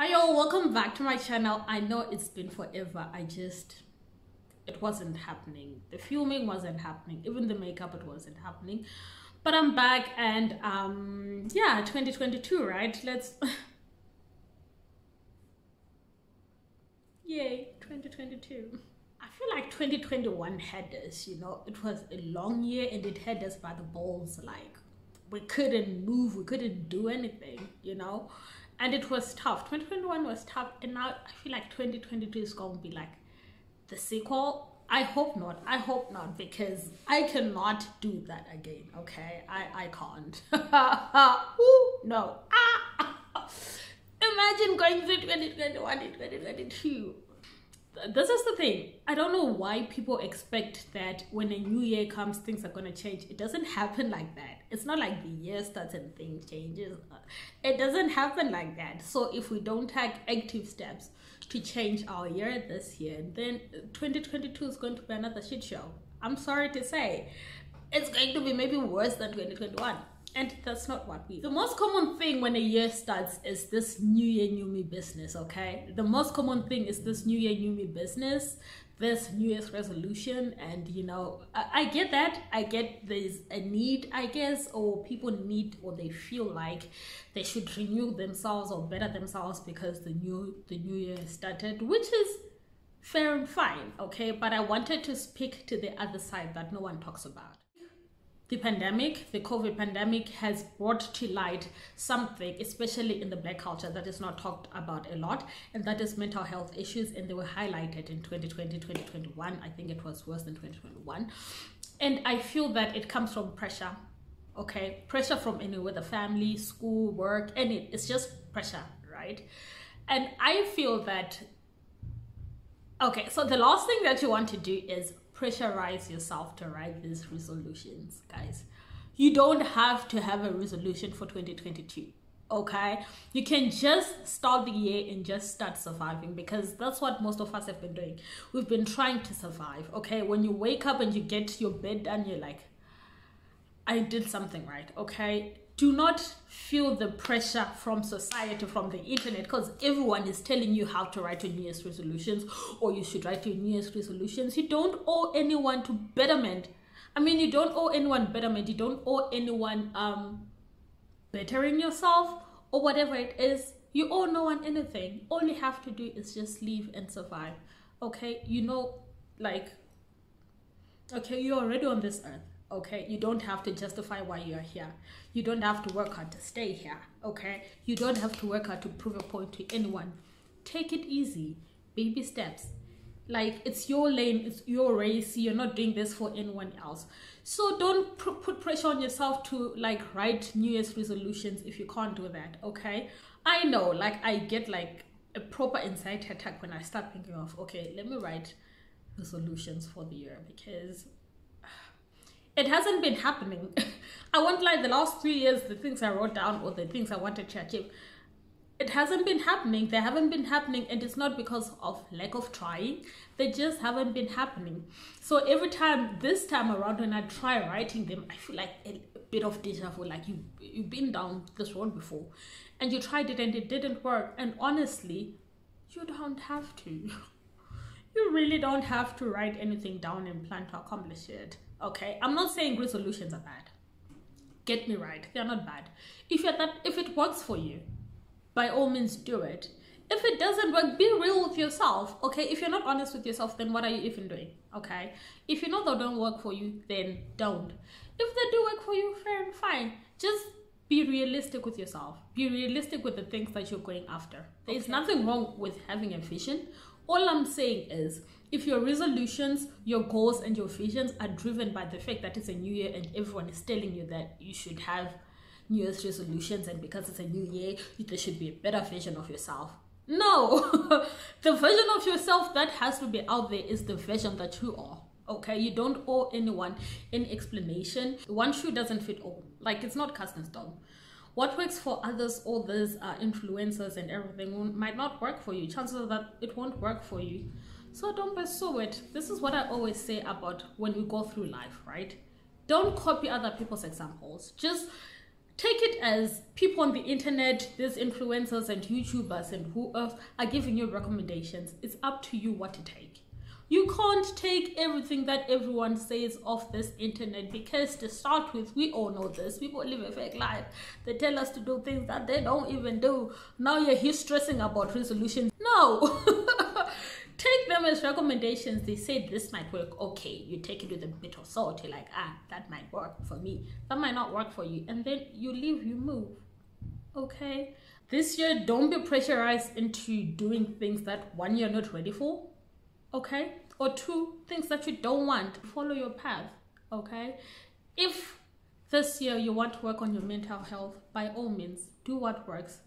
Hi y'all, welcome back to my channel. I know it's been forever. It wasn't happening. The filming wasn't happening, even the makeup, it wasn't happening. But I'm back and yeah, 2022, right? Let's yay, 2022. I feel like 2021 had us, you know, it was a long year and it had us by the balls. Like, we couldn't move, we couldn't do anything, you know. And it was tough. 2021 was tough, and now I feel like 2022 is going to be like the sequel. I hope not. I hope not, because I cannot do that again. Okay, I can't. Ooh, no. Ah. Imagine going through 2021 and 2022. This is the thing. I don't know why people expect that when a new year comes, things are going to change. It doesn't happen like that. It's not like the year starts and things changes. It doesn't happen like that. So if we don't take active steps to change our year this year, then 2022 is going to be another shit show. I'm sorry to say. It's going to be maybe worse than 2021. And that's not what we do. The most common thing when a year starts is this new year, new me business, okay? The most common thing is this new year, new me business, this New Year's resolution. And, you know, I get that. I get there's a need, I guess, or people need, or they feel like they should renew themselves or better themselves because the new year started, which is fair and fine, okay? But I wanted to speak to the other side that no one talks about. The pandemic, the COVID pandemic, has brought to light something, especially in the Black culture, that is not talked about a lot, and that is mental health issues, and they were highlighted in 2020, 2021. I think it was worse than 2021. And I feel that it comes from pressure, okay? Pressure from anywhere, the family, school, work, and it's just pressure, right? And I feel that, okay, so the last thing that you want to do is pressurize yourself to write these resolutions, guys. You don't have to have a resolution for 2022, okay? You can just start the year and just start surviving, because that's what most of us have been doing. We've been trying to survive, okay? When you wake up and you get your bed done, you're like, I did something right, okay? Do not feel the pressure from society, from the internet, because everyone is telling you how to write your New Year's resolutions, or you should write your New Year's resolutions. You don't owe anyone to betterment. I mean, you don't owe anyone betterment. You don't owe anyone bettering yourself or whatever it is. You owe no one anything. All you have to do is just live and survive, okay? You know, like, okay, you're already on this earth. Okay, you don't have to justify why you're here. You don't have to work hard to stay here, okay? You don't have to work hard to prove a point to anyone. Take it easy, baby steps. Like, it's your lane, it's your race. You're not doing this for anyone else. So don't put pressure on yourself to, like, write New Year's resolutions if you can't do that, okay? I know, like, I get, like, a proper anxiety attack when I start thinking of, okay, let me write resolutions for the year, because it hasn't been happening. I won't lie, the last 3 years, the things I wrote down or the things I wanted to achieve, it hasn't been happening. They haven't been happening, and it's not because of lack of trying. They just haven't been happening. So every time, this time around, when I try writing them, I feel like a bit of deja vu, like you've been down this road before and you tried it and it didn't work. And honestly, you don't have to. You really don't have to write anything down and plan to accomplish it. Okay, I'm not saying resolutions are bad. Get me right, they're not bad. If it works for you, by all means do it. If it doesn't work, be real with yourself, okay? If you're not honest with yourself, then what are you even doing, okay? If you know they don't work for you, then don't. If they do work for you, fair and fine. Just be realistic with yourself. Be realistic with the things that you're going after. There's nothing wrong with having a vision. All I'm saying is, if your resolutions, your goals, and your visions are driven by the fact that it's a new year and everyone is telling you that you should have New Year's resolutions, and because it's a new year, there should be a better version of yourself. No! The version of yourself that has to be out there is the version that you are, okay? You don't owe anyone any explanation. One shoe doesn't fit all. Like, it's not cast in stone. What works for others, all these influencers and everything, might not work for you. Chances are that it won't work for you. So don't pursue it. This is what I always say about when we go through life, right? Don't copy other people's examples. Just Take it as people on the internet, these influencers and YouTubers and who are giving you recommendations. It's up to you what to take. You can't take everything that everyone says off this internet, because to start with, we all know this. People live a fake life. They tell us to do things that they don't even do. Now you're here stressing about resolutions. No. Take them as recommendations. They say this might work. Okay, you take it with a bit of salt. You're like, that might work for me. That might not work for you. And then you leave, you move. Okay? This year, don't be pressurized into doing things that, one, you're not ready for. Okay? Or two, things that you don't want. Follow your path. Okay? If this year you want to work on your mental health, by all means, do what works.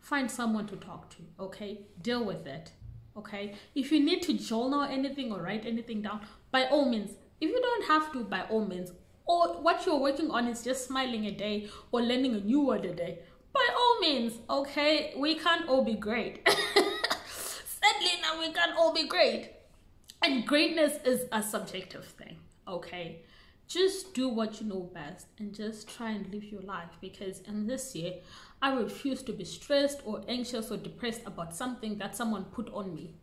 Find someone to talk to. Okay? Deal with it. Okay? If you need to journal anything or write anything down, by all means. If you don't have to, by all means. Or what you're working on is just smiling a day or learning a new word a day. By all means. Okay? We can't all be great. Sadly, now we can't all be great. And greatness is a subjective thing, okay? Just do what you know best and just try and live your life, because in this year, I refuse to be stressed or anxious or depressed about something that someone put on me.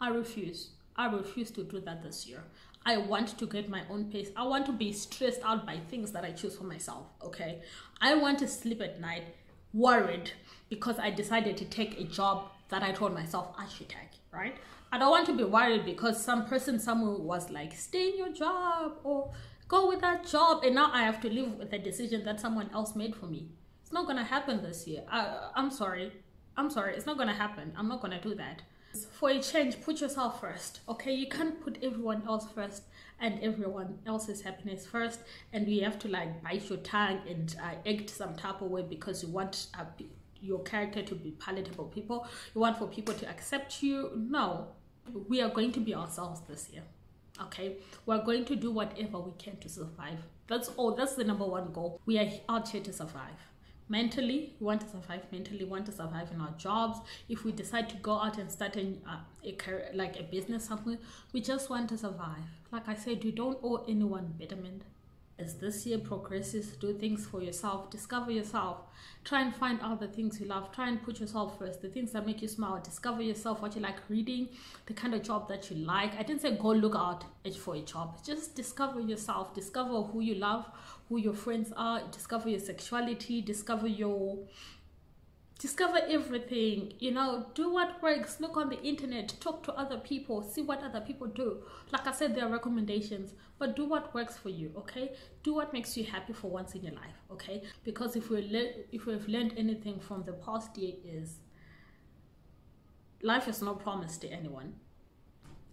I refuse. I refuse to do that this year. I want to get my own pace. I want to be stressed out by things that I choose for myself, okay? I want to sleep at night worried because I decided to take a job that I told myself I should take, right? I don't want to be worried because some person somewhere was like, stay in your job or go with that job, and now I have to live with a decision that someone else made for me. It's not gonna happen this year. I'm sorry, it's not gonna happen. I'm not gonna do that. For a change, put yourself first, okay? You can't put everyone else first and everyone else's happiness first, and you have to like bite your tongue and act some type of way because you want your character to be palatable. People, you want for people to accept you. No. We are going to be ourselves this year, okay? We're going to do whatever we can to survive. That's all. That's the number one goal. We are out here to survive. Mentally, we want to survive mentally. We want to survive in our jobs. If we decide to go out and start a career, like a business somewhere, we just want to survive. Like I said, you don't owe anyone betterment. As this year progresses, do things for yourself. Discover yourself. Try and find out the things you love. Try and put yourself first, the things that make you smile. Discover yourself, what you like reading, the kind of job that you like. I didn't say go look out for a job. Just discover yourself. Discover who you love, who your friends are. Discover your sexuality. Discover everything, you know. Do what works. Look on the internet, talk to other people, see what other people do. Like I said, there are recommendations, but do what works for you, okay? Do what makes you happy for once in your life, okay? Because if we've learned anything from the past year is life is not promised to anyone,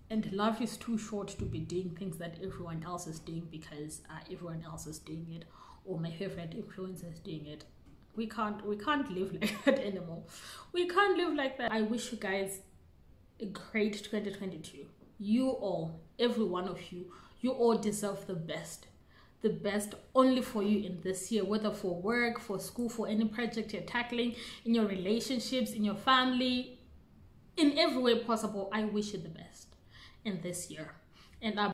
and life is too short to be doing things that everyone else is doing because everyone else is doing it, or my favorite influencer is doing it. We can't live like that anymore. We can't live like that. I wish you guys a great 2022. You all, every one of you, you all deserve the best. The best only for you in this year, whether for work, for school, for any project you're tackling, in your relationships, in your family, in every way possible. I wish you the best in this year. And I've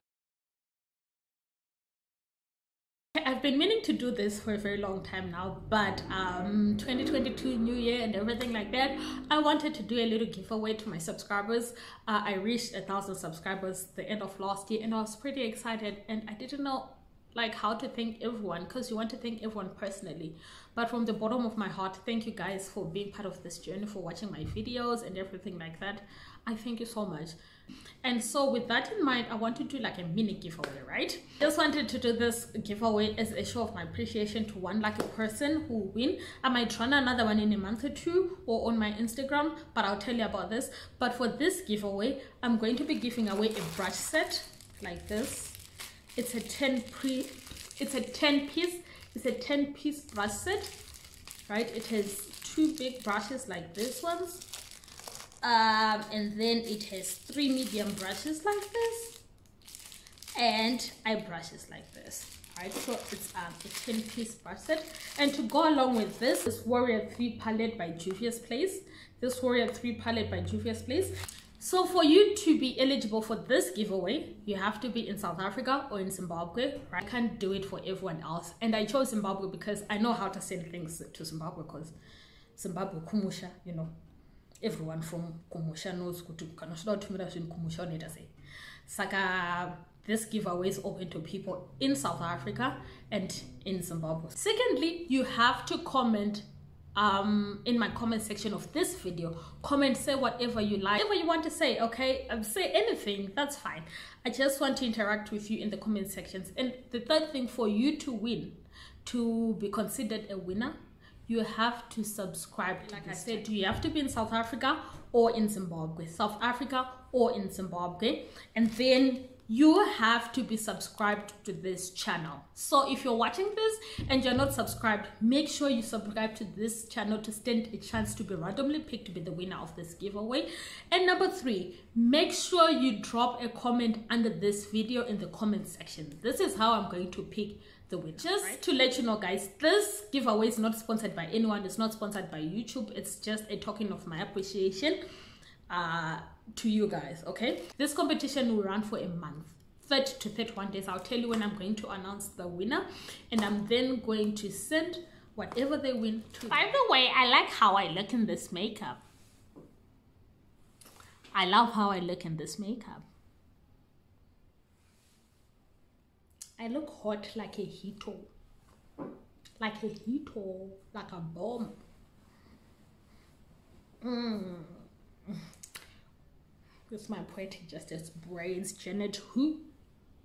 been meaning to do this for a very long time now, but 2022 new year and everything like that, I wanted to do a little giveaway to my subscribers. I reached 1,000 subscribers the end of last year, and I was pretty excited, and I didn't know like how to thank everyone, because you want to thank everyone personally. But from the bottom of my heart, thank you guys for being part of this journey, for watching my videos and everything like that. I thank you so much. And so with that in mind, I want to do like a mini giveaway, right? Just wanted to do this giveaway as a show of my appreciation to one lucky person who win. I might run another one in a month or two, or on my Instagram, but I'll tell you about this. But for this giveaway, I'm going to be giving away a brush set like this. It's a 10-piece brush set, right? It has two big brushes like these ones. And then it has three medium brushes like this and eye brushes like this, right? So it's a 10-piece brush set. And to go along with this is Warrior 3 palette by Juvias Place. This Warrior 3 palette by Juvias Place. So for you to be eligible for this giveaway, you have to be in South Africa or in Zimbabwe, right? I can't do it for everyone else. And I chose Zimbabwe because I know how to send things to Zimbabwe, because Zimbabwe, Kumusha, you know, everyone from Kumusha knows Kumusha. Saka, this giveaway is open to people in South Africa and in Zimbabwe. Secondly, you have to comment in my comment section of this video. Comment, say whatever you like, whatever you want to say, okay? Say anything, that's fine. I just want to interact with you in the comment sections. And the third thing, for you to win, to be considered a winner, you have to subscribe. Like I said, you have to be in South Africa or in Zimbabwe. South Africa or in Zimbabwe. And then you have to be subscribed to this channel. So if you're watching this and you're not subscribed, make sure you subscribe to this channel to stand a chance to be randomly picked to be the winner of this giveaway. And number three, make sure you drop a comment under this video in the comment section. This is how I'm going to pick the winner. Just to let you know, guys, this giveaway is not sponsored by anyone. It's not sponsored by YouTube. It's just a token of my appreciation to you guys, okay? This competition will run for a month, 30 to 31 days. I'll tell you when I'm going to announce the winner, and I'm then going to send whatever they win to. By the way, I like how I look in this makeup. I love how I look in this makeup. I look hot like a hito, like a bomb. With my poetic justice brains, Janet Hu.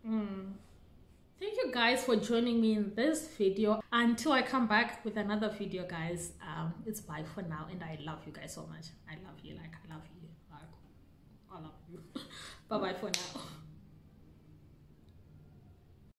Thank you guys for joining me in this video. Until I come back with another video, guys, it's bye for now. And I love you guys so much. I love you. Like, I love you. Like, I love you. Bye-bye for now.